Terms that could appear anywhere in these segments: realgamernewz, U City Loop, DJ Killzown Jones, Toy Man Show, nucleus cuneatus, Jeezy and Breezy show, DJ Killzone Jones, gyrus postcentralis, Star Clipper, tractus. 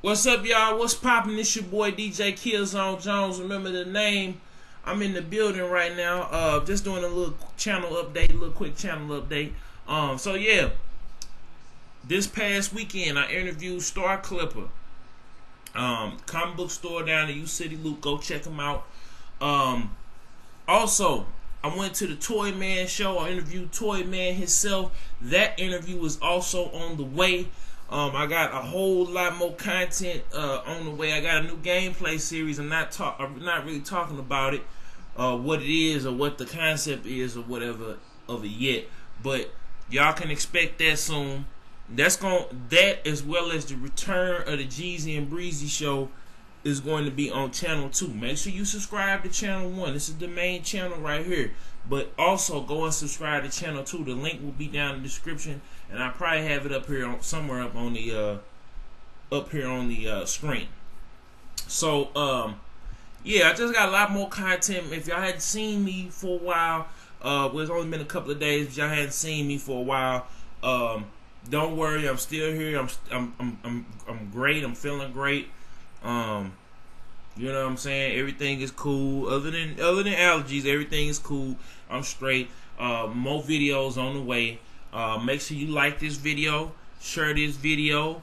What's up, y'all? What's poppin'? This your boy DJ Killzown Jones. Remember the name. I'm in the building right now. Just doing a little channel update, so yeah, this past weekend I interviewed Star Clipper, comic book store down in U City Loop. Go check him out. Also, I went to the Toy Man Show. I interviewed Toy Man himself. That interview was also on the way. I got a whole lot more content on the way. I got a new gameplay series. I'm not really talking about it, what it is or what the concept is or whatever of it yet. But y'all can expect that soon. That as well as the return of the Jeezy and Breezy show is going to be on channel 2. Make sure you subscribe to channel 1. This is the main channel right here. But also go and subscribe to channel 2. The link will be down in the description, and I probably have it up here on, somewhere up here on the screen. So yeah, I just got a lot more content. If y'all hadn't seen me for a while, well, it's only been a couple of days. If y'all hadn't seen me for a while, don't worry, I'm still here. I'm great. I'm feeling great. You know what I'm saying? Everything is cool. Other than allergies, everything is cool. I'm straight. More videos on the way. Make sure you like this video, share this video,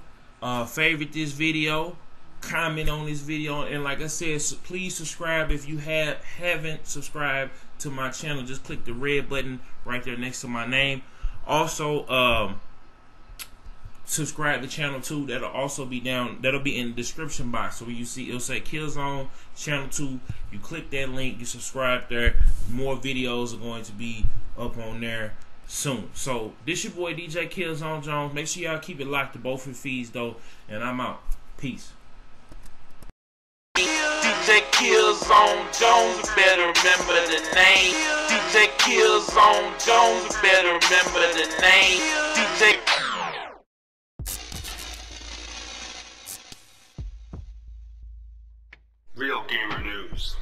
favorite this video, comment on this video, and like I said, please subscribe if you haven't subscribed to my channel. Just click the red button right there next to my name. Also, subscribe to channel 2. That'll also be down. That'll be in the description box. So when you see, it'll say Killzone channel 2. You click that link. You subscribe there. More videos are going to be up on there soon. So this your boy DJ Killzone Jones. Make sure y'all keep it locked to both your feeds though. And I'm out. Peace. DJ Killzone Jones, better remember the name. DJ Killzone Jones, better remember the name. DJ. Real Gamer News.